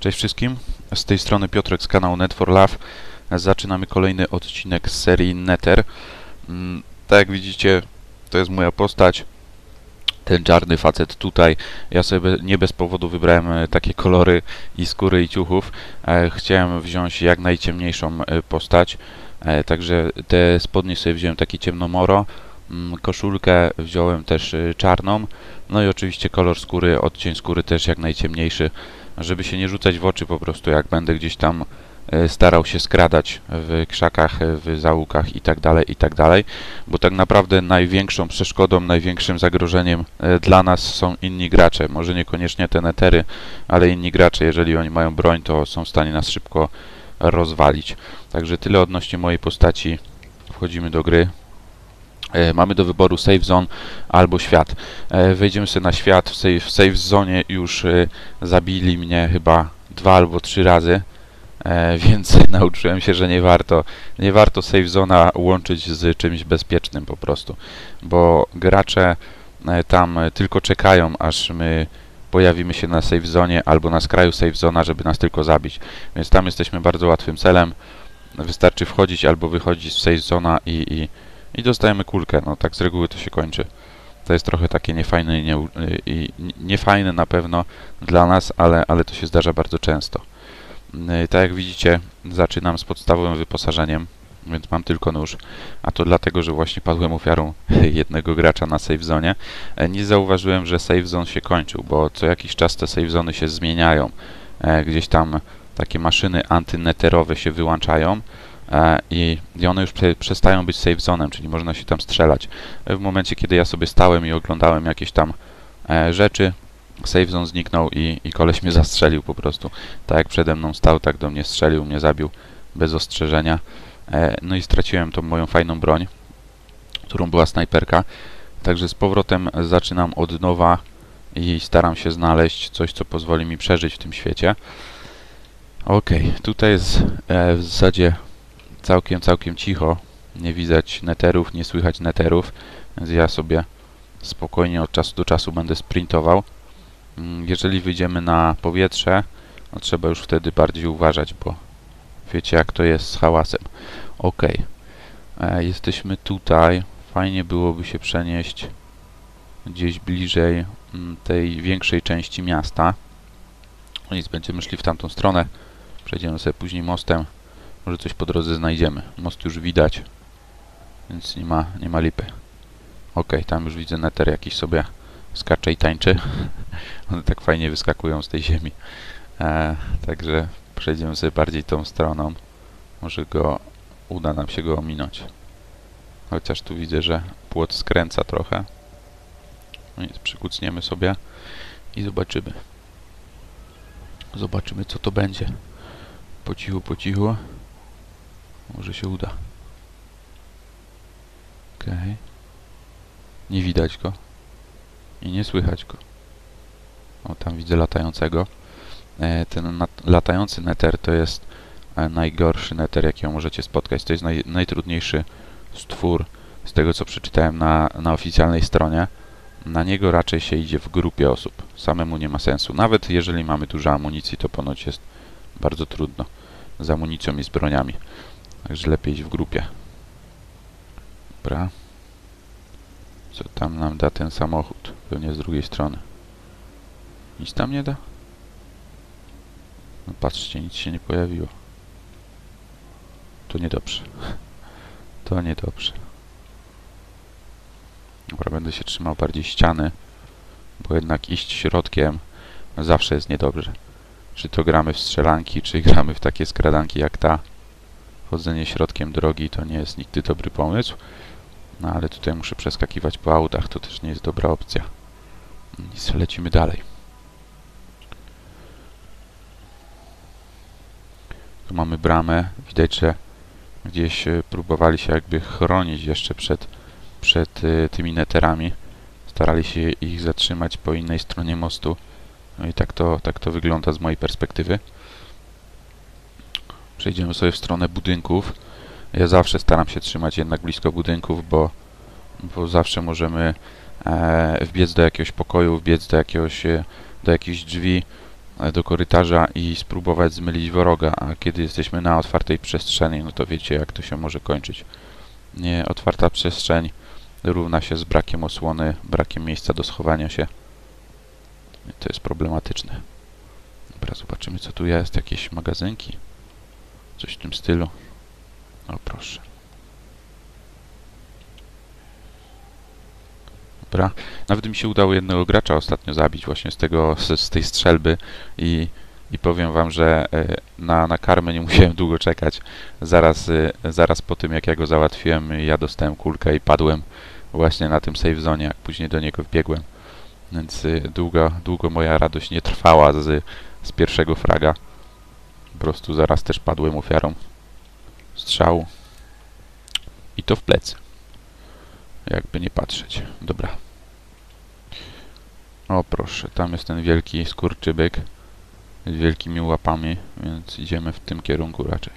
Cześć wszystkim, z tej strony Piotrek z kanału Net4Love. Zaczynamy kolejny odcinek z serii Nether. Tak jak widzicie, to jest moja postać. Ten czarny facet tutaj. Ja sobie nie bez powodu wybrałem takie kolory i skóry i ciuchów. Chciałem wziąć jak najciemniejszą postać. Także te spodnie sobie wziąłem takie ciemnomoro. Koszulkę wziąłem też czarną. No i oczywiście kolor skóry, odcień skóry też jak najciemniejszy. Żeby się nie rzucać w oczy po prostu, jak będę gdzieś tam starał się skradać w krzakach, w zaułkach i tak dalej, bo tak naprawdę największą przeszkodą, największym zagrożeniem dla nas są inni gracze, może niekoniecznie te netery, ale inni gracze, jeżeli oni mają broń, to są w stanie nas szybko rozwalić. Także tyle odnośnie mojej postaci. Wchodzimy do gry. Mamy do wyboru Save Zone albo świat. Wejdziemy sobie na świat. W Save Zone już zabili mnie chyba 2 albo 3 razy, więc nauczyłem się, że nie warto Save Zone'a łączyć z czymś bezpiecznym po prostu, bo gracze tam tylko czekają, aż my pojawimy się na Save Zone albo na skraju Save Zone'a, żeby nas tylko zabić, więc tam jesteśmy bardzo łatwym celem. Wystarczy wchodzić albo wychodzić z Save Zone'a i dostajemy kulkę. No tak z reguły to się kończy. To jest trochę takie niefajne i niefajne na pewno dla nas, ale to się zdarza bardzo często. Tak jak widzicie, zaczynam z podstawowym wyposażeniem, więc mam tylko nóż, a to dlatego, że właśnie padłem ofiarą jednego gracza na Save Zone. Nie zauważyłem, że Save Zone się kończył, bo co jakiś czas te Save Zone się zmieniają. Gdzieś tam takie maszyny antyneterowe się wyłączają i one już przestają być safe zone'em, czyli można się tam strzelać. W momencie, kiedy ja sobie stałem i oglądałem jakieś tam rzeczy, safe zone zniknął i koleś mnie zastrzelił po prostu. Tak jak przede mną stał, tak do mnie strzelił, mnie zabił bez ostrzeżenia. No i straciłem tą moją fajną broń, którą była snajperka. Także z powrotem zaczynam od nowa i staram się znaleźć coś, co pozwoli mi przeżyć w tym świecie. Okej, tutaj jest w zasadzie całkiem cicho, nie widać neterów, nie słychać neterów, więc ja sobie spokojnie od czasu do czasu będę sprintował. Jeżeli wyjdziemy na powietrze, no trzeba już wtedy bardziej uważać, bo wiecie jak to jest z hałasem. Ok, jesteśmy tutaj, fajnie byłoby się przenieść gdzieś bliżej tej większej części miasta. Nic, będziemy szli w tamtą stronę, przejdziemy sobie później mostem. Może coś po drodze znajdziemy. Most już widać, więc nie ma lipy. Ok, tam już widzę neter jakiś sobie skacze i tańczy. One tak fajnie wyskakują z tej ziemi. Także przejdziemy sobie bardziej tą stroną. Może uda nam się go ominąć. Chociaż tu widzę, że płot skręca trochę. Więc przykucniemy sobie i zobaczymy. Zobaczymy, co to będzie. Po cichu, po cichu. Może się uda. Okej. Nie widać go. I nie słychać go. O, tam widzę latającego. Ten latający neter to jest najgorszy neter, jakiego możecie spotkać. To jest najtrudniejszy stwór, z tego co przeczytałem na oficjalnej stronie. Na niego raczej się idzie w grupie osób. Samemu nie ma sensu. Nawet jeżeli mamy dużo amunicji, to ponoć jest bardzo trudno z amunicją i z broniami. Także lepiej iść w grupie. Dobra. Co tam nam da ten samochód? Pewnie z drugiej strony. Nic tam nie da? No patrzcie, nic się nie pojawiło. To niedobrze. To niedobrze. Dobra, będę się trzymał bardziej ściany, bo jednak iść środkiem zawsze jest niedobrze. Czy to gramy w strzelanki, czy gramy w takie skradanki jak ta. Chodzenie środkiem drogi to nie jest nigdy dobry pomysł. No ale tutaj muszę przeskakiwać po autach, to też nie jest dobra opcja. Nic, lecimy dalej. Tu mamy bramę. Widać, że gdzieś próbowali się jakby chronić jeszcze przed tymi neterami. Starali się ich zatrzymać po innej stronie mostu. No i tak to wygląda z mojej perspektywy. Przejdziemy sobie w stronę budynków. Ja zawsze staram się trzymać jednak blisko budynków, bo zawsze możemy wbiec do jakiegoś pokoju, wbiec do jakichś drzwi, do korytarza i spróbować zmylić wroga, a kiedy jesteśmy na otwartej przestrzeni, no to wiecie, jak to się może kończyć. Nie, otwarta przestrzeń równa się z brakiem osłony, brakiem miejsca do schowania się. I to jest problematyczne. Dobra, zobaczymy, co tu jest. Jakieś magazynki. Coś w tym stylu. O, proszę. Dobra. Nawet mi się udało jednego gracza ostatnio zabić właśnie z tej strzelby i powiem wam, że na karmę nie musiałem długo czekać. Zaraz po tym, jak ja go załatwiłem, ja dostałem kulkę i padłem właśnie na tym safe zone, jak później do niego wbiegłem. Więc długo moja radość nie trwała z pierwszego fraga. Po prostu zaraz też padłem ofiarą strzału. I to w plecy. Jakby nie patrzeć. Dobra. O proszę, tam jest ten wielki skurczybyk z wielkimi łapami, więc idziemy w tym kierunku raczej.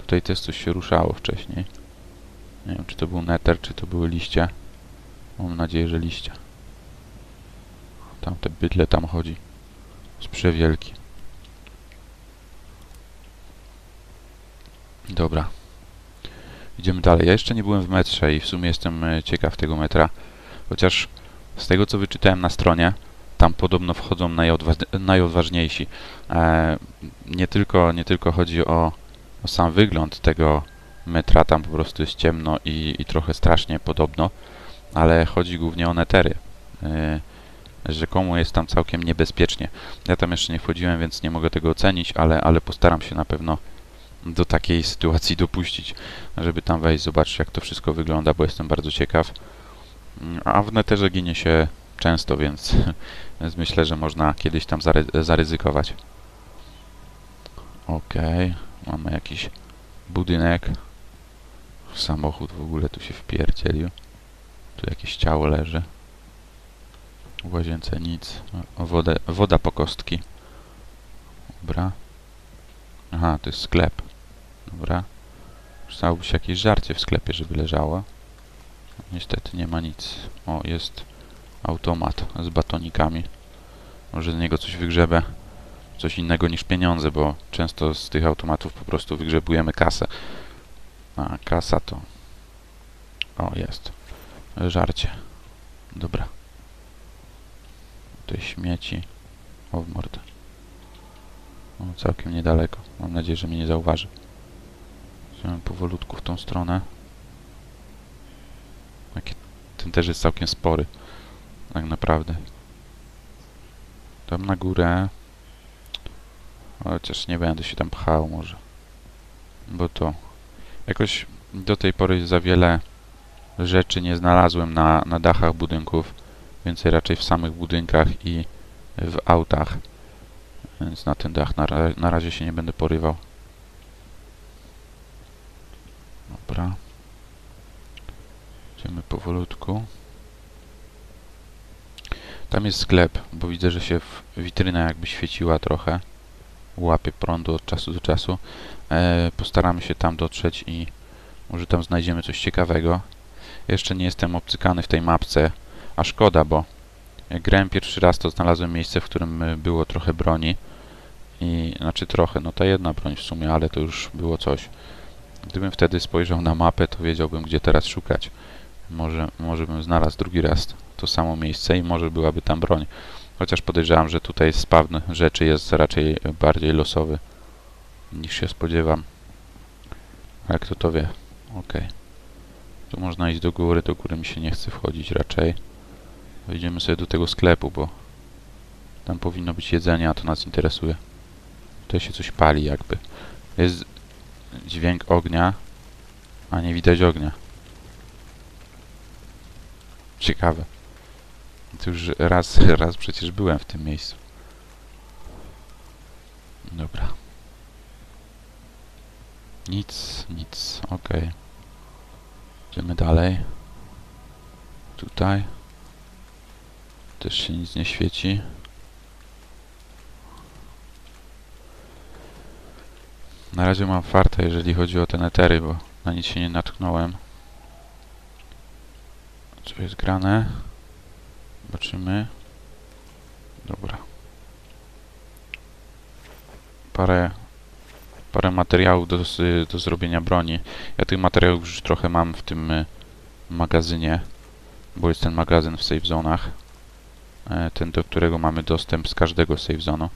Tutaj też coś się ruszało wcześniej. Nie wiem, czy to był Nether, czy to były liście. Mam nadzieję, że liście. Tamte bydle tam chodzi. Jest przewielki. Dobra. Idziemy dalej. Ja jeszcze nie byłem w metrze i w sumie jestem ciekaw tego metra. Chociaż z tego, co wyczytałem na stronie, tam podobno wchodzą najodważniejsi. Nie tylko chodzi o sam wygląd tego metra, tam po prostu jest ciemno i trochę strasznie podobno, ale chodzi głównie o netery. Rzekomo jest tam całkiem niebezpiecznie. Ja tam jeszcze nie wchodziłem, więc nie mogę tego ocenić, ale postaram się na pewno do takiej sytuacji dopuścić, żeby tam wejść, zobaczyć, jak to wszystko wygląda, bo jestem bardzo ciekaw. A w Netherze ginie się często, więc myślę, że można kiedyś tam zaryzykować. Okej, mamy jakiś budynek. Samochód w ogóle tu się wpierdzielił. Tu jakieś ciało leży. W łazience nic. Woda po kostki. Dobra. Aha, to jest sklep. Dobra. Przydałoby się jakieś żarcie w sklepie, żeby leżało. Niestety nie ma nic. O, jest automat z batonikami. Może z niego coś wygrzebę. Coś innego niż pieniądze, bo często z tych automatów po prostu wygrzebujemy kasę. A, kasa to... O, jest. Żarcie. Dobra. Tutaj śmieci. O, w mordę. O, całkiem niedaleko. Mam nadzieję, że mnie nie zauważy. Idziemy powolutku w tą stronę. Ten też jest całkiem spory. Tak naprawdę. Tam na górę. Chociaż nie będę się tam pchał może. Bo to... Jakoś do tej pory za wiele rzeczy nie znalazłem na dachach budynków. Więcej raczej w samych budynkach i w autach. Więc na ten dach na razie się nie będę porywał. Dobra. Idziemy powolutku. Tam jest sklep, bo widzę, że się witryna jakby świeciła trochę. Łapie prądu od czasu do czasu. Postaramy się tam dotrzeć i może tam znajdziemy coś ciekawego. Jeszcze nie jestem obcykany w tej mapce, a szkoda, bo jak grałem pierwszy raz, to znalazłem miejsce, w którym było trochę broni. Znaczy trochę, no ta jedna broń w sumie, ale to już było coś. Gdybym wtedy spojrzał na mapę, to wiedziałbym, gdzie teraz szukać. Może bym znalazł drugi raz to samo miejsce i może byłaby tam broń. Chociaż podejrzewam, że tutaj spawn rzeczy jest raczej bardziej losowy, niż się spodziewam. Ale kto to wie? Okej. Tu można iść do góry. Do góry mi się nie chce wchodzić raczej. Wejdziemy sobie do tego sklepu, bo tam powinno być jedzenie, a to nas interesuje. Tutaj się coś pali jakby. Jest dźwięk ognia, a nie widać ognia. Ciekawe. To już raz przecież byłem w tym miejscu. Dobra. Nic, okej. Idziemy dalej. Tutaj. Też się nic nie świeci. Na razie mam farta, jeżeli chodzi o te netery, bo na nic się nie natknąłem. Co jest grane? Zobaczymy. Dobra. parę materiałów do zrobienia broni. Ja tych materiałów już trochę mam w tym magazynie, bo jest ten magazyn w save zonach. Ten, do którego mamy dostęp z każdego save zonu.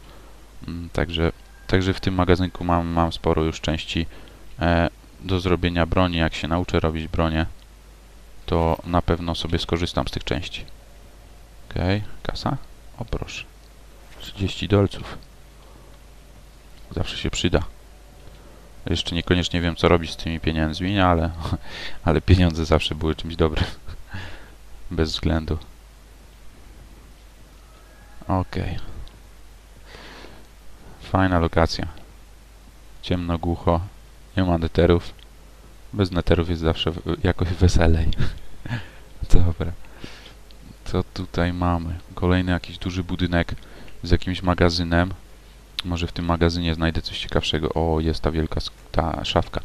Także w tym magazynku mam sporo już części do zrobienia broni. Jak się nauczę robić bronię, to na pewno sobie skorzystam z tych części. Okej, kasa? O proszę. 30 dolców. Zawsze się przyda. Jeszcze niekoniecznie wiem, co robić z tymi pieniędzmi, ale pieniądze zawsze były czymś dobrym. Bez względu. Okej. Fajna lokacja. Ciemno, głucho. Nie ma neterów. Bez neterów jest zawsze jakoś weselej. Dobra. Co tutaj mamy? Kolejny jakiś duży budynek z jakimś magazynem. Może w tym magazynie znajdę coś ciekawszego. O, jest ta wielka szafka.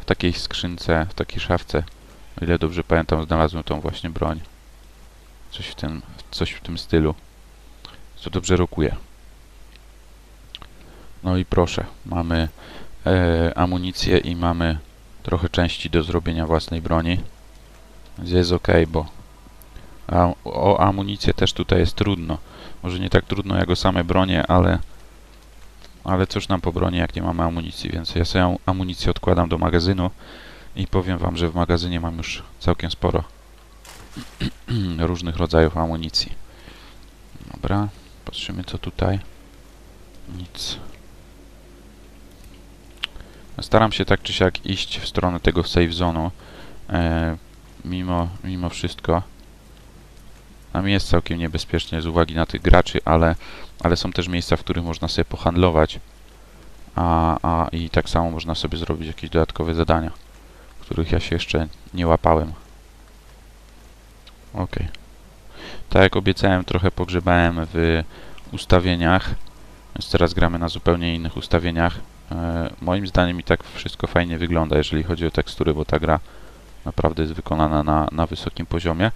W takiej skrzynce, w takiej szafce, o ile dobrze pamiętam, znalazłem tą właśnie broń. Coś w tym stylu. Co dobrze rokuje. No i proszę, mamy amunicję i mamy trochę części do zrobienia własnej broni. Jest ok, bo o amunicję też tutaj jest trudno. Może nie tak trudno jak o same bronie, ale cóż nam po broni, jak nie mamy amunicji, więc ja sobie amunicję odkładam do magazynu i powiem wam, że w magazynie mam już całkiem sporo różnych rodzajów amunicji. Dobra, patrzymy co tutaj. Nic. Staram się tak czy siak iść w stronę tego safe zone'u, mimo wszystko. A mi jest całkiem niebezpiecznie z uwagi na tych graczy, ale są też miejsca, w których można sobie pohandlować. I tak samo można sobie zrobić jakieś dodatkowe zadania, których ja się jeszcze nie łapałem. Ok. Tak jak obiecałem, trochę pogrzebałem w ustawieniach. Więc teraz gramy na zupełnie innych ustawieniach. Moim zdaniem i tak wszystko fajnie wygląda, jeżeli chodzi o tekstury, bo ta gra naprawdę jest wykonana na wysokim poziomie.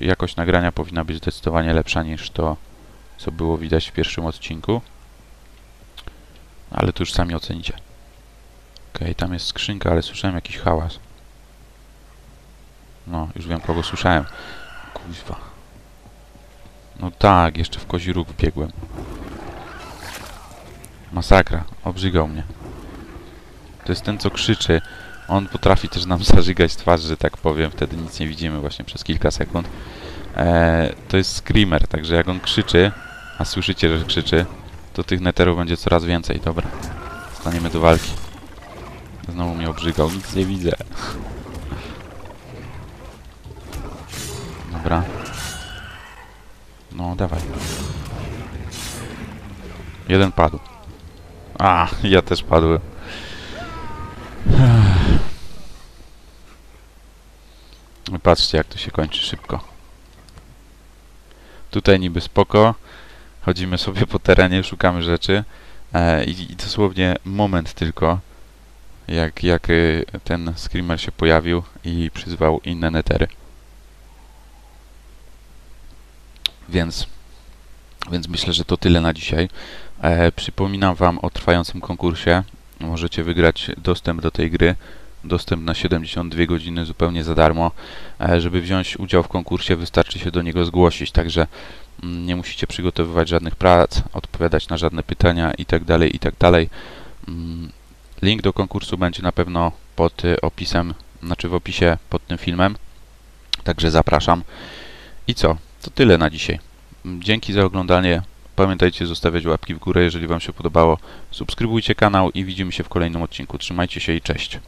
Jakość nagrania powinna być zdecydowanie lepsza niż to, co było widać w pierwszym odcinku. Ale to już sami ocenicie. Okej, tam jest skrzynka, ale słyszałem jakiś hałas. No, już wiem kogo słyszałem. Kuźwa. No tak, jeszcze w kozi róg wbiegłem. Masakra, obrzygał mnie. To jest ten, co krzyczy. On potrafi też nam zażygać twarz, że tak powiem. Wtedy nic nie widzimy właśnie przez kilka sekund. To jest screamer, także jak on krzyczy, a słyszycie, że krzyczy, to tych neterów będzie coraz więcej. Dobra, staniemy do walki. Znowu mnie obrzygał, nic nie widzę. Dobra. No, dawaj. Jeden padł. A, ja też padłem. Patrzcie, jak to się kończy szybko. Tutaj niby spoko. Chodzimy sobie po terenie, szukamy rzeczy. I dosłownie moment tylko, jak ten screamer się pojawił i przyzwał inne netery. Więc myślę, że to tyle na dzisiaj. Przypominam wam o trwającym konkursie. Możecie wygrać dostęp do tej gry. Dostęp na 72 godziny zupełnie za darmo. Żeby wziąć udział w konkursie, wystarczy się do niego zgłosić. Także nie musicie przygotowywać żadnych prac, odpowiadać na żadne pytania itd. itd. Link do konkursu będzie na pewno pod opisem, znaczy w opisie pod tym filmem. Także zapraszam. I co? To tyle na dzisiaj. Dzięki za oglądanie. Pamiętajcie zostawiać łapki w górę, jeżeli wam się podobało. Subskrybujcie kanał i widzimy się w kolejnym odcinku. Trzymajcie się i cześć.